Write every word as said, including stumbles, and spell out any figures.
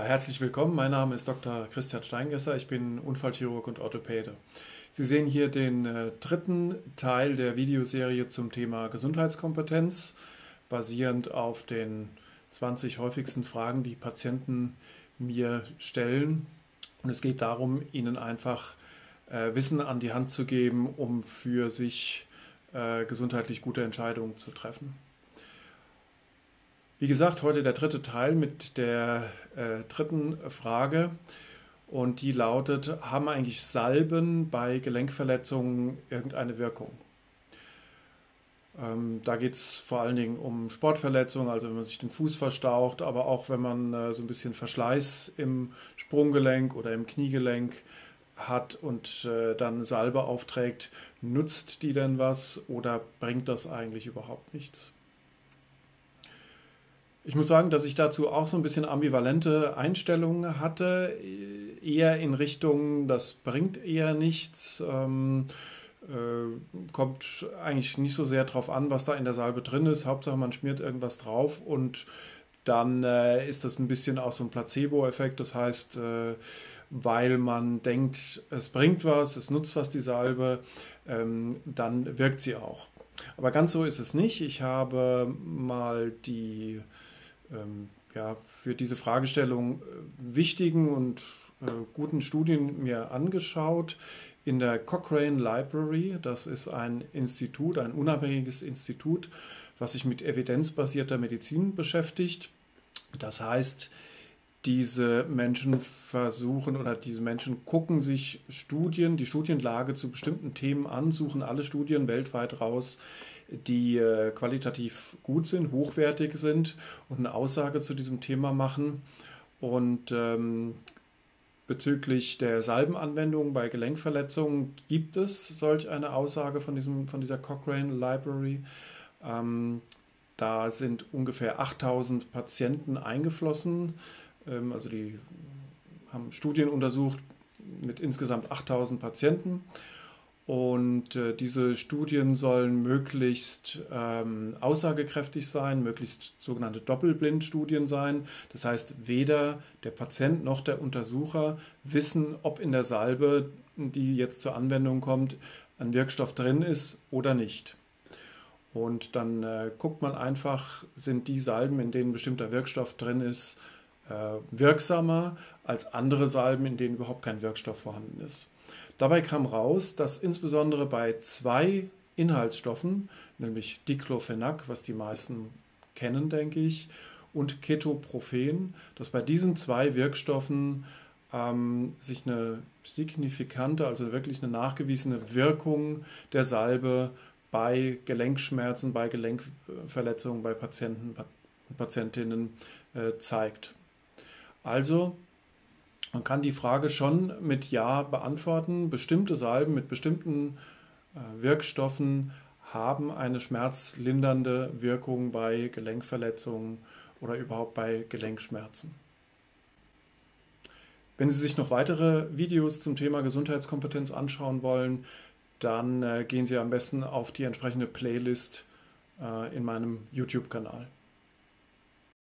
Herzlich willkommen, mein Name ist Doktor Christian Steingässer, ich bin Unfallchirurg und Orthopäde. Sie sehen hier den äh, dritten Teil der Videoserie zum Thema Gesundheitskompetenz, basierend auf den zwanzig häufigsten Fragen, die Patienten mir stellen. Und es geht darum, ihnen einfach äh, Wissen an die Hand zu geben, um für sich äh, gesundheitlich gute Entscheidungen zu treffen. Wie gesagt, heute der dritte Teil mit der äh, dritten Frage und die lautet, haben eigentlich Salben bei Gelenkverletzungen irgendeine Wirkung? Ähm, da geht es vor allen Dingen um Sportverletzungen, also wenn man sich den Fuß verstaucht, aber auch wenn man äh, so ein bisschen Verschleiß im Sprunggelenk oder im Kniegelenk hat und äh, dann Salbe aufträgt, nutzt die denn was oder bringt das eigentlich überhaupt nichts? Ich muss sagen, dass ich dazu auch so ein bisschen ambivalente Einstellungen hatte, eher in Richtung, das bringt eher nichts, ähm, äh, kommt eigentlich nicht so sehr drauf an, was da in der Salbe drin ist, Hauptsache man schmiert irgendwas drauf und dann äh, ist das ein bisschen auch so ein Placebo-Effekt, das heißt, äh, weil man denkt, es bringt was, es nutzt was, die Salbe, ähm, dann wirkt sie auch. Aber ganz so ist es nicht. Ich habe mal die ähm, ja, für diese Fragestellung wichtigen und äh, guten Studien mir angeschaut in der Cochrane Library. Das ist ein Institut, ein unabhängiges Institut, was sich mit evidenzbasierter Medizin beschäftigt. Das heißt, diese Menschen versuchen oder diese Menschen gucken sich Studien, die Studienlage zu bestimmten Themen an, suchen alle Studien weltweit raus, die qualitativ gut sind, hochwertig sind und eine Aussage zu diesem Thema machen. Und ähm, bezüglich der Salbenanwendung bei Gelenkverletzungen gibt es solch eine Aussage von, diesem, von dieser Cochrane Library. Ähm, da sind ungefähr achttausend Patienten eingeflossen. Also die haben Studien untersucht mit insgesamt achttausend Patienten und diese Studien sollen möglichst ähm, aussagekräftig sein, möglichst sogenannte Doppelblindstudien sein. Das heißt, weder der Patient noch der Untersucher wissen, ob in der Salbe, die jetzt zur Anwendung kommt, ein Wirkstoff drin ist oder nicht. Und dann äh, guckt man einfach, sind die Salben, in denen bestimmter Wirkstoff drin ist, wirksamer als andere Salben, in denen überhaupt kein Wirkstoff vorhanden ist. Dabei kam raus, dass insbesondere bei zwei Inhaltsstoffen, nämlich Diclofenac, was die meisten kennen, denke ich, und Ketoprofen, dass bei diesen zwei Wirkstoffen ähm, sich eine signifikante, also wirklich eine nachgewiesene Wirkung der Salbe bei Gelenkschmerzen, bei Gelenkverletzungen, bei Patienten, und Patientinnen äh, zeigt. Also, man kann die Frage schon mit Ja beantworten. Bestimmte Salben mit bestimmten äh, Wirkstoffen haben eine schmerzlindernde Wirkung bei Gelenkverletzungen oder überhaupt bei Gelenkschmerzen. Wenn Sie sich noch weitere Videos zum Thema Gesundheitskompetenz anschauen wollen, dann äh, gehen Sie am besten auf die entsprechende Playlist äh, in meinem YouTube-Kanal.